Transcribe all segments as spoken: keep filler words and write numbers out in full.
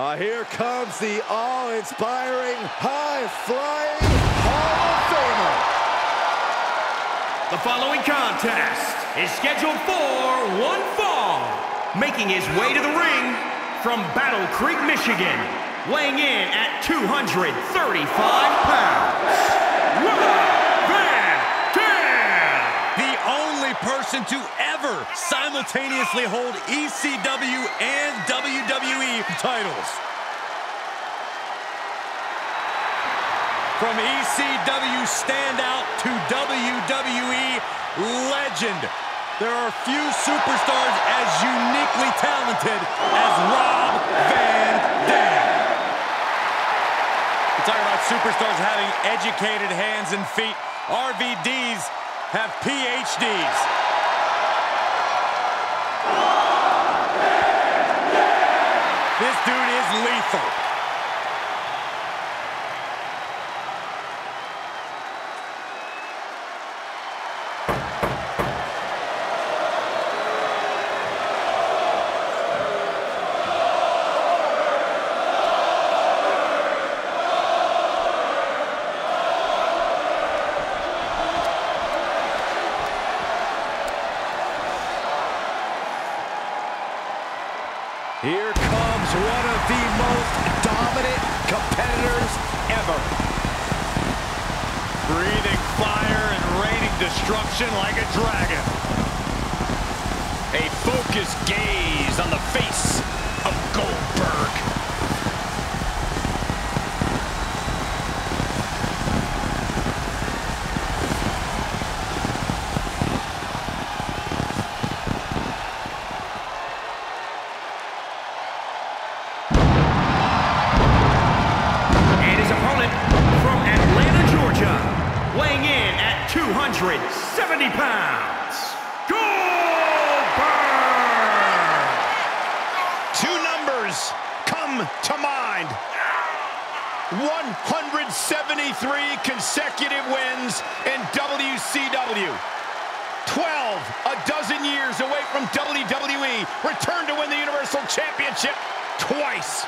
Uh, here comes the awe-inspiring, high-flying Hall of Famer. The following contest is scheduled for one fall. Making his way to the ring from Battle Creek, Michigan, weighing in at two hundred thirty-five pounds, Rob Van Dam. The only person to ever simultaneously hold E C W and W W E titles. From E C W standout to W W E legend, there are few superstars as uniquely talented as Rob Van Dam. We talk about superstars having educated hands and feet. R V Ds have P H Ds. This dude is lethal. Here comes one of the most dominant competitors ever. Breathing fire and raining destruction like a dragon. A focused gaze on the face of Goldberg. two hundred seventy pounds, Goldberg! Two numbers come to mind. one hundred seventy-three consecutive wins in W C W. twelve, a dozen years away from W W E. Returned to win the Universal Championship twice.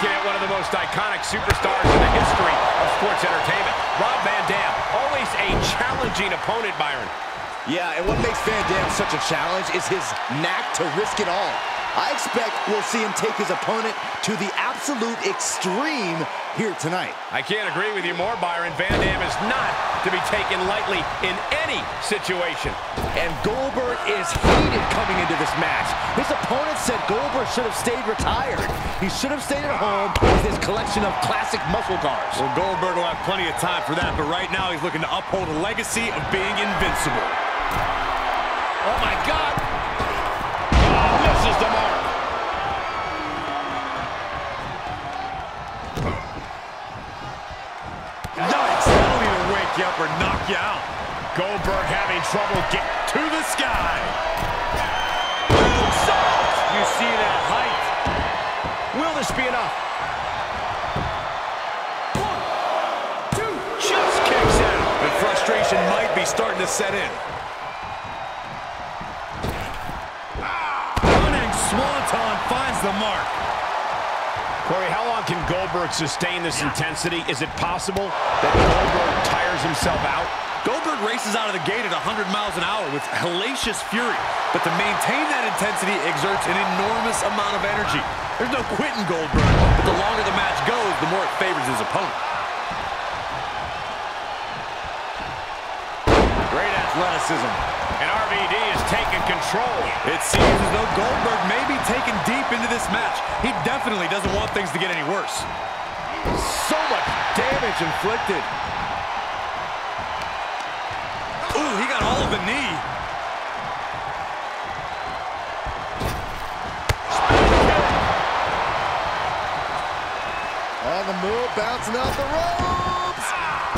At one of the most iconic superstars in the history of sports entertainment. Rob Van Dam, always a challenging opponent, Byron. Yeah, and what makes Van Dam such a challenge is his knack to risk it all. I expect we'll see him take his opponent to the absolute extreme here tonight. I can't agree with you more, Byron. Van Dam is not to be taken lightly in any situation. And Goldberg is heated coming into this match. His opponent said Goldberg should have stayed retired. He should have stayed at home with his collection of classic muscle cars. Well, Goldberg will have plenty of time for that, but right now he's looking to uphold a legacy of being invincible. Oh, my God. Oh, misses the mark. You up or knock you out. Goldberg having trouble getting to the sky. You see that height. Will this be enough? One, two, just kicks out. The frustration might be starting to set in. Ah, running swanton finds the mark. Corey, how long can Goldberg sustain this intensity? Is it possible that Goldberg tires himself out? Goldberg races out of the gate at one hundred miles an hour with hellacious fury, but to maintain that intensity exerts an enormous amount of energy. There's no quitting Goldberg, but the longer the match goes, the more it favors his opponent. Great athleticism. And R V D is taking control. It seems as though Goldberg may be taken deep into this match. He definitely doesn't want things to get any worse. So much damage inflicted. Ooh, he got all of the knee. On the move, bouncing out the ropes. Ah.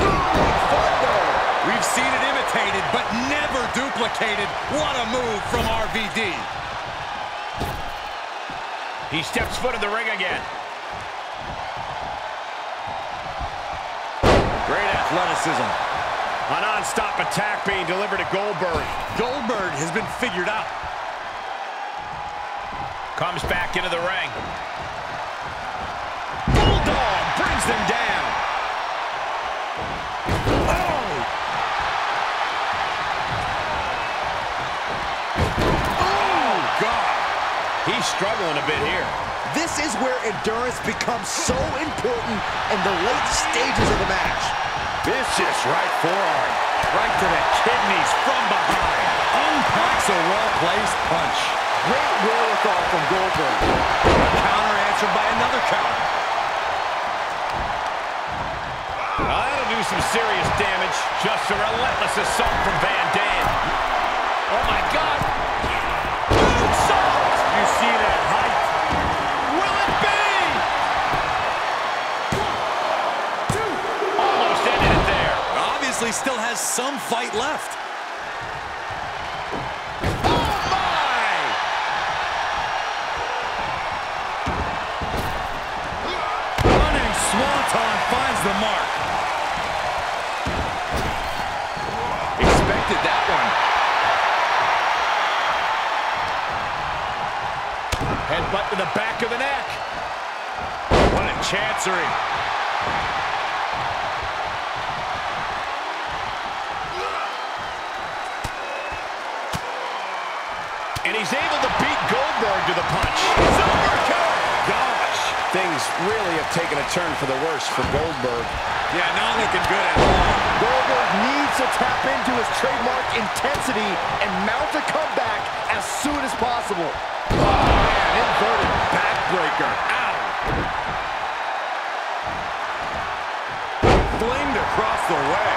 We've seen it imitated, but never never duplicated. What a move from R V D. He steps foot in the ring again. Great athleticism. A non-stop attack being delivered to Goldberg. Goldberg has been figured out. Comes back into the ring. Bulldog brings them down. Oh! Oh, God. He's struggling a bit here. This is where endurance becomes so important in the late stages of the match. Vicious right forearm. Right to the kidneys from behind. Unpacks a well-placed punch. Great wherewithal from Goldberg. A counter answered by another counter. Well, that'll do some serious damage. Just a relentless assault from Van Dam. Oh, my God. Moonsault. You see that height? Will it be? One, two. Almost ended it there. Obviously still has some fight left. Swanton finds the mark. Expected that one. Headbutt to the back of the neck. What a chancery. And he's able to beat Goldberg to the punch. Supercut. Gosh. Things really have taken a turn for the worse for Goldberg. Yeah, not looking good at all. Goldberg needs to tap into his trademark intensity and mount a comeback as soon as possible. Oh, man, inverted backbreaker. Ow! Flinged across the way.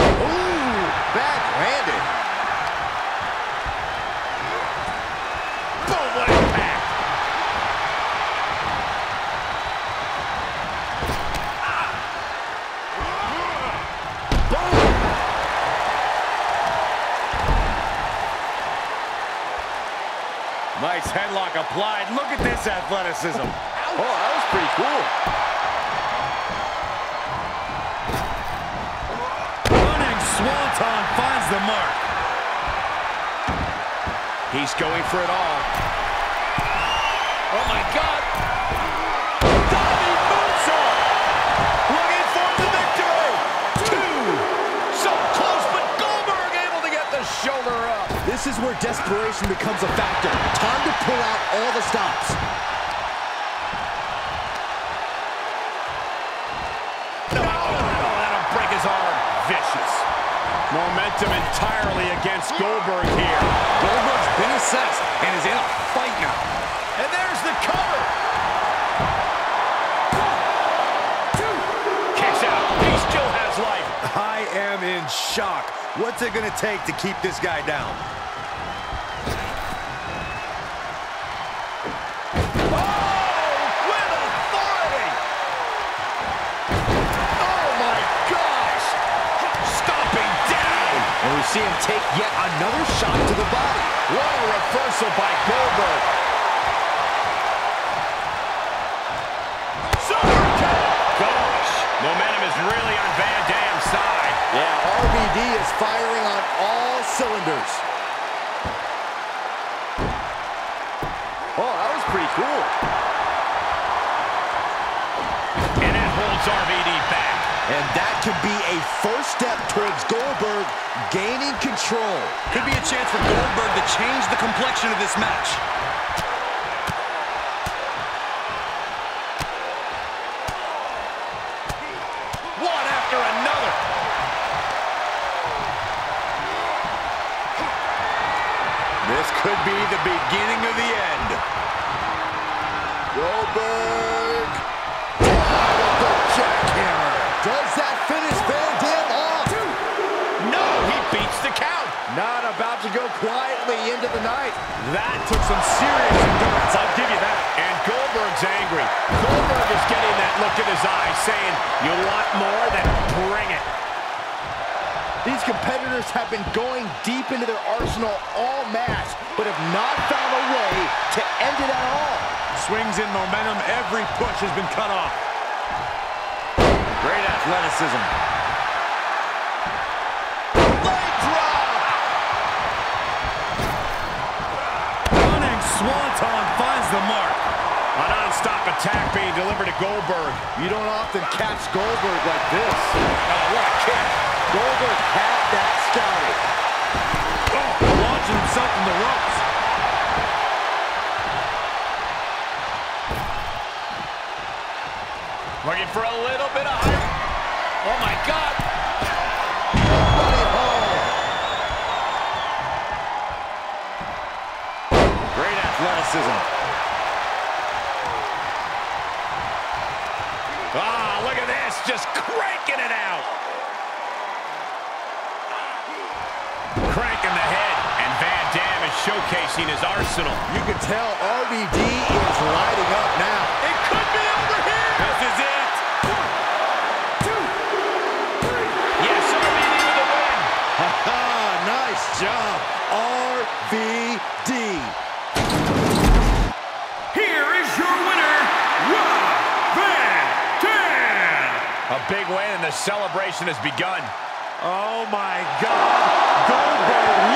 Ooh, backhanded. Nice headlock applied. Look at this athleticism. Oh, that was pretty cool. Running Swanton finds the mark. He's going for it all. Oh, my God. Diving moonsault. Looking for the victory. Two. So close, but Goldberg able to get the shoulder up. This is where desperation becomes a factor. Time to pull out all the stops. No, oh, that'll break his arm. Vicious. Momentum entirely against Goldberg here. Goldberg's been assessed and is in a fight now. And there's the cover. Two. Kicks out. He still has life. I am in shock. What's it gonna take to keep this guy down? See him take yet another shot to the body. What a reversal by Goldberg. Super kick! Gosh, momentum is really on Van Dam's side. Yeah, R V D is firing on all cylinders. Oh, that was pretty cool. And it holds R V D back. And that could be a first step towards Goldberg gaining control. Could be a chance for Goldberg to change the complexion of this match. One after another. This could be the beginning of the end. Goldberg. Down with the jackhammer. Does that finish Van Dam off? No, he beats the count. Not about to go quietly into the night. That took some serious endurance, I'll give you that. And Goldberg's angry. Goldberg is getting that look in his eye saying, you want more? These competitors have been going deep into their arsenal all match, but have not found a way to end it at all. Swings in momentum. Every push has been cut off. Great athleticism. Swanton finds the mark. A non-stop attack being delivered to Goldberg. You don't often catch Goldberg like this. Oh, what a kick. Goldberg had that scouted. Oh, launching himself in the ropes. Looking for a little bit of height. Oh, my God. Ah, look at this, just cranking it out. Cranking the head, and Van Dam is showcasing his arsenal. You can tell R V D is lighting up now. It could be over here. This is it. One, two, three. Yes, R V D with the win. Ha-ha, nice job, R V D. A big win, and the celebration has begun. Oh, my God. Goldberg